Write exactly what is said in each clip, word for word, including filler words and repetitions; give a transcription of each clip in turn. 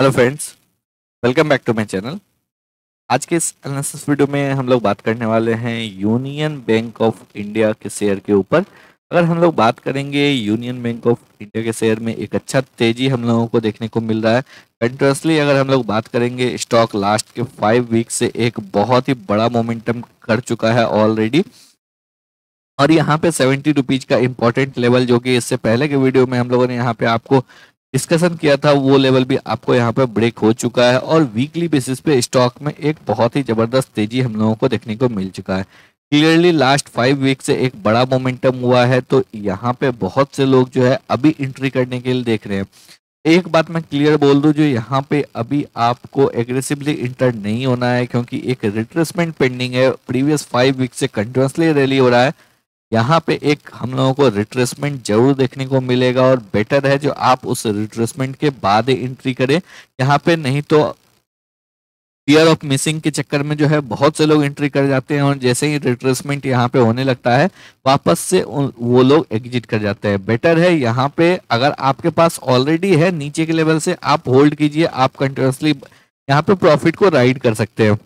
Hello friends, welcome back to my channel. आज के इस एनालिसिस वीडियो में हम लोग बात करने वाले हैं यूनियन बैंक ऑफ इंडिया के शेयर के ऊपर। अगर हम लोग बात करेंगे यूनियन बैंक ऑफ इंडिया के शेयर में एक अच्छा तेजी हम लोगों को देखने को मिल रहा है। कंटिन्यूअसली अगर हम लोग बात करेंगे, स्टॉक लास्ट के फाइव वीक से एक बहुत ही बड़ा मोमेंटम कर चुका है ऑलरेडी, और यहाँ पे सेवेंटी रुपीज का इम्पोर्टेंट लेवल, जो कि इससे पहले के वीडियो में हम लोगों ने यहाँ पे आपको डिस्कशन किया था, वो लेवल भी आपको यहाँ पे ब्रेक हो चुका है। और वीकली बेसिस पे स्टॉक में एक बहुत ही ज़बरदस्त तेजी हम लोगों को देखने को मिल चुका है। क्लियरली लास्ट फाइव वीक से एक बड़ा मोमेंटम हुआ है, तो यहाँ पे बहुत से लोग जो है अभी एंट्री करने के लिए देख रहे हैं। एक बात मैं क्लियर बोल दूँ, जो यहाँ पे अभी आपको एग्रेसिवली इंटर नहीं होना है, क्योंकि एक रिट्रेसमेंट पेंडिंग है। प्रीवियस फाइव वीक से कंटिन्यूसली रैली हो रहा है, यहाँ पे एक हम लोगों को रिट्रेसमेंट जरूर देखने को मिलेगा, और बेटर है जो आप उस रिट्रेसमेंट के बाद एंट्री करें यहाँ पे। नहीं तो फियर ऑफ मिसिंग के चक्कर में जो है बहुत से लोग एंट्री कर जाते हैं, और जैसे ही रिट्रेसमेंट यहाँ पे होने लगता है वापस से वो लोग एग्जिट कर जाते हैं। बेटर है यहाँ पे, अगर आपके पास ऑलरेडी है नीचे के लेवल से आप होल्ड कीजिए, आप कंटिन्यूसली यहाँ पे प्रॉफिट को राइड कर सकते हो।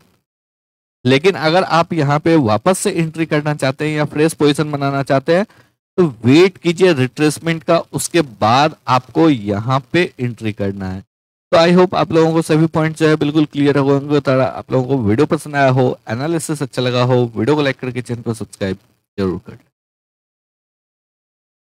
लेकिन अगर आप यहाँ पे वापस से एंट्री करना चाहते हैं या फ्रेश पोजीशन बनाना चाहते हैं, तो वेट कीजिए रिट्रेसमेंट का, उसके बाद आपको यहाँ पे एंट्री करना है। तो आई होप आप लोगों को सभी पॉइंट जो है बिल्कुल क्लियर होंगे। तो आप लोगों को वीडियो पसंद आया हो, एनालिसिस अच्छा लगा हो, वीडियो को लाइक करके चैनल को सब्सक्राइब जरूर करें।